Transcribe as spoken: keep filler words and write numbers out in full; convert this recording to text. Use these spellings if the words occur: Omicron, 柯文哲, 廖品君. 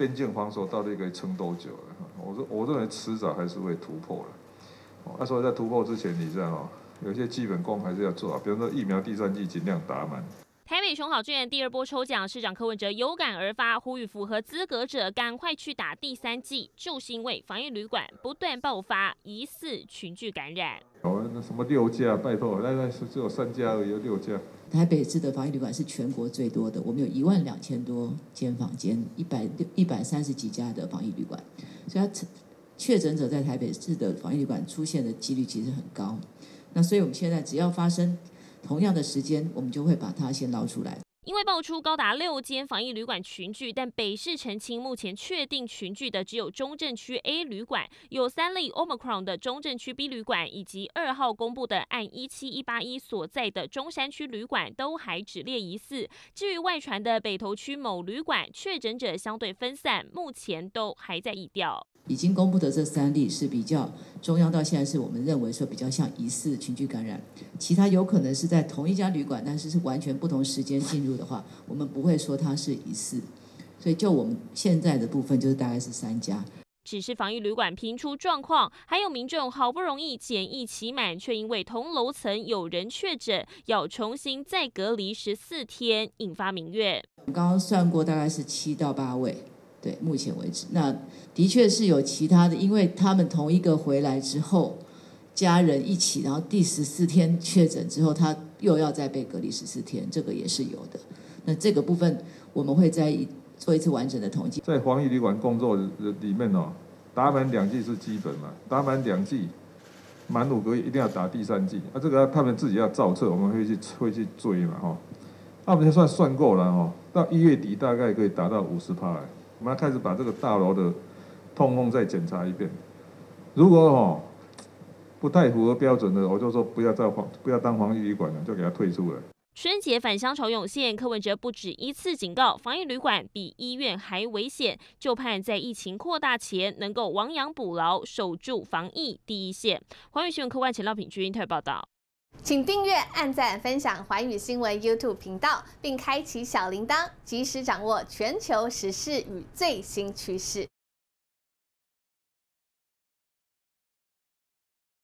边境防守到底可以撑多久了？我说，我认为迟早还是会突破了。哦，那所以在突破之前，你知道哦，有些基本功还是要做好，比如说疫苗第三剂尽量打满。 台北熊好券第二波抽奖，市长柯文哲有感而发，呼吁符合资格者赶快去打第三剂。就因为防疫旅馆不断爆发疑似群聚感染，哦，那什么六家，拜托，那那是只有三家而已，有六家。台北市的防疫旅馆是全国最多的，我们有一万两千多间房间，一百六一百三十几家的防疫旅馆，所以它确诊者在台北市的防疫旅馆出现的几率其实很高。那所以我们现在只要发生 同样的时间，我们就会把它先捞出来。因为爆出高达六间防疫旅馆群聚，但北市澄清，目前确定群聚的只有中正区 A 旅馆，有三例 Omicron 的中正区 B 旅馆，以及二号公布的按一七一八一所在的中山区旅馆，都还只列疑似。至于外传的北投区某旅馆，确诊者相对分散，目前都还在疫调。 已经公布的这三例是比较中央到现在是我们认为说比较像疑似群聚感染，其他有可能是在同一家旅馆，但是是完全不同时间进入的话，我们不会说它是疑似。所以就我们现在的部分，就是大概是三家。只是防疫旅馆频出状况，还有民众好不容易检疫期满，却因为同楼层有人确诊，要重新再隔离十四天，引发民怨。我刚刚算过，大概是七到八位。 对，目前为止，那的确是有其他的，因为他们同一个回来之后，家人一起，然后第十四天确诊之后，他又要再被隔离十四天，这个也是有的。那这个部分我们会再做一次完整的统计。在防疫旅馆工作里面哦，打满两剂是基本嘛，打满两剂，满五个月一定要打第三剂。啊，这个他们自己要造册，我们会去会去追嘛，哈、哦。那、啊、我们就算算够了哦，到一月底大概可以达到五十趴。 我们要开始把这个大楼的通风再检查一遍，如果哦不太符合标准的，我就说不要再防不要当防疫旅馆了，就给它退出了。春节返乡潮涌现，柯文哲不止一次警告，防疫旅馆比医院还危险，就盼在疫情扩大前能够亡羊补牢，守住防疫第一线。环宇新闻科万钱廖品君特报道。 请订阅、按赞、分享寰宇新闻 YouTube 频道，并开启小铃铛，及时掌握全球时事与最新趋势。